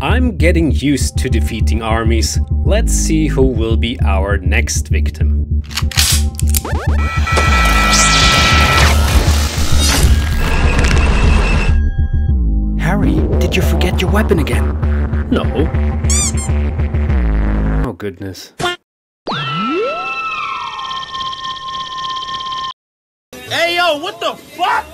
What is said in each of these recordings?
I'm getting used to defeating armies. Let's see who will be our next victim. Harry, did you forget your weapon again? No. Oh goodness. Hey yo, what the fuck?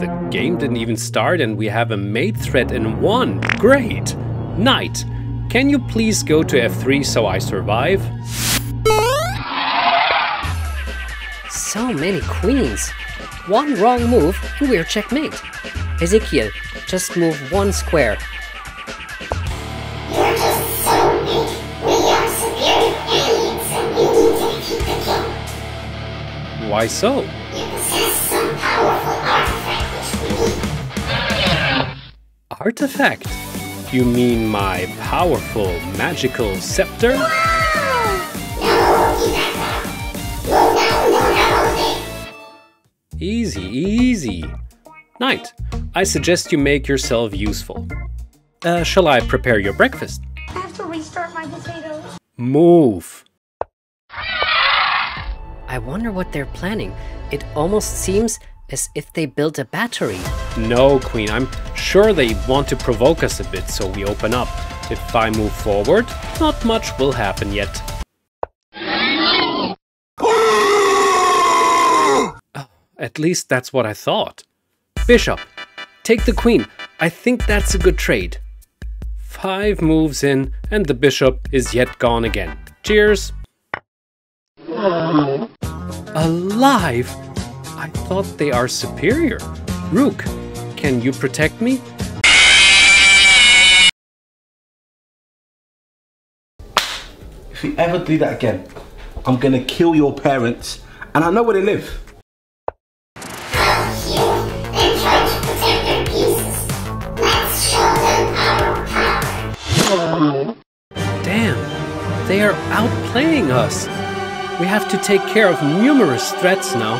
The game didn't even start and we have a mate threat and won. Great! Knight, can you please go to F3 so I survive? So many queens. One wrong move and we're checkmate. Ezekiel, just move one square. You're just so weak. We are severe aliens and we need to keep the game. Why so? You possess some powerful artifact which we need. Artifact? You mean my powerful magical scepter? Easy, easy. Knight, I suggest you make yourself useful. Shall I prepare your breakfast? I have to restart my potatoes. Move. I wonder what they're planning. It almost seems as if they built a battery. No, Queen, I'm sure they want to provoke us a bit, so we open up. If I move forward, not much will happen yet. At least that's what I thought. Bishop, take the queen. I think that's a good trade. 5 moves in and the bishop is yet gone again. Cheers. Alive? I thought they are superior. Rook, can you protect me? If you ever do that again, I'm gonna kill your parents and I know where they live. Damn, they are outplaying us. We have to take care of numerous threats now.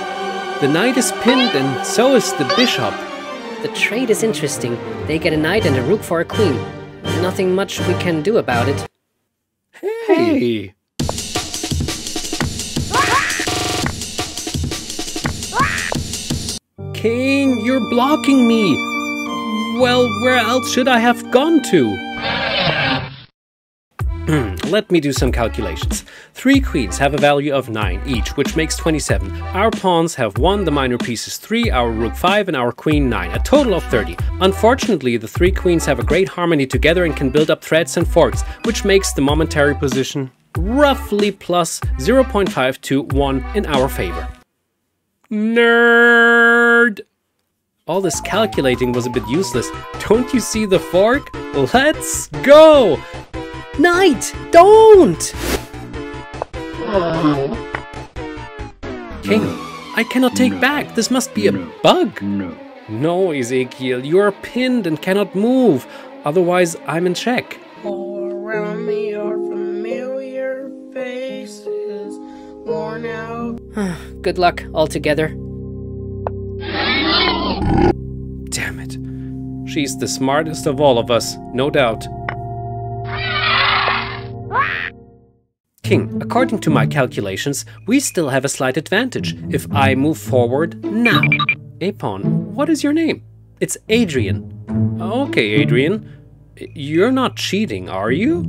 The knight is pinned and so is the bishop. The trade is interesting. They get a knight and a rook for a queen. Nothing much we can do about it. Hey! King, you're blocking me! Well, where else should I have gone to? Let me do some calculations. 3 queens have a value of 9 each, which makes 27. Our pawns have 1, the minor piece is 3, our rook 5 and our queen 9, a total of 30. Unfortunately, the 3 queens have a great harmony together and can build up threats and forks, which makes the momentary position roughly plus 0.521 in our favor. Nerd! All this calculating was a bit useless. Don't you see the fork? Let's go! Knight, don't! King, I cannot take back. This must be a bug. No, Ezekiel, you are pinned and cannot move. Otherwise, I'm in check. All around me are familiar faces, worn out. Good luck altogether. Damn it. She's the smartest of all of us, no doubt. King, according to my calculations, we still have a slight advantage if I move forward now. A pawn, what is your name? It's Adrian. Okay, Adrian, you're not cheating, are you?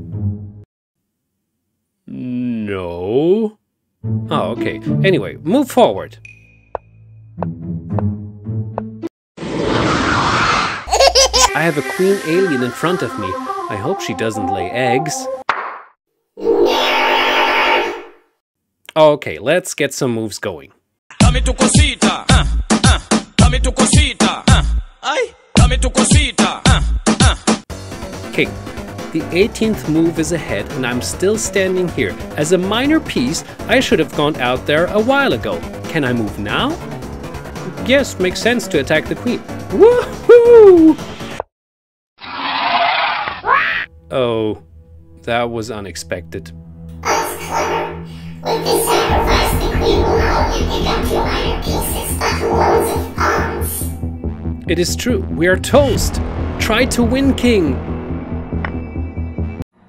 No. Oh, okay. Anyway, move forward. I have a queen alien in front of me. I hope she doesn't lay eggs. Okay, let's get some moves going. King, the 18th move is ahead and I'm still standing here. As a minor piece, I should have gone out there a while ago. Can I move now? Yes, makes sense to attack the queen. Woohoo! Oh, that was unexpected. With this sacrifice, the queen will only pick up 2 iron pieces, but loads of arms. It is true. We are toast. Try to win, King.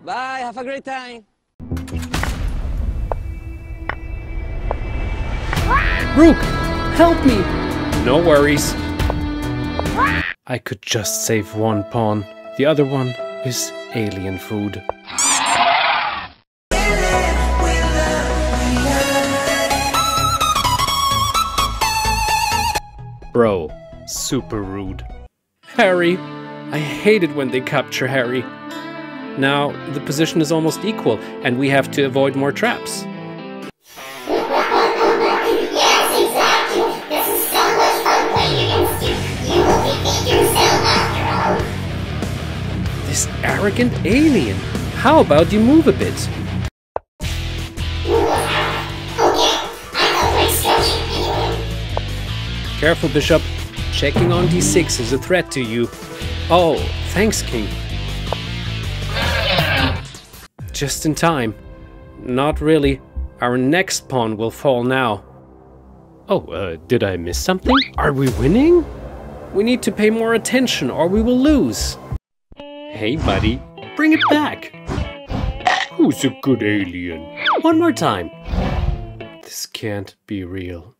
Bye. Have a great time. Rook, help me. No worries. I could just save one pawn. The other one is alien food. Bro, super rude. Harry, I hate it when they capture Harry. Now the position is almost equal and we have to avoid more traps. This arrogant alien. How about you move a bit? Careful, Bishop. Checking on d6 is a threat to you. Oh, thanks, King. Just in time. Not really. Our next pawn will fall now. Oh, did I miss something? Are we winning? We need to pay more attention or we will lose. Hey, buddy. Bring it back. Who's a good alien? One more time. This can't be real.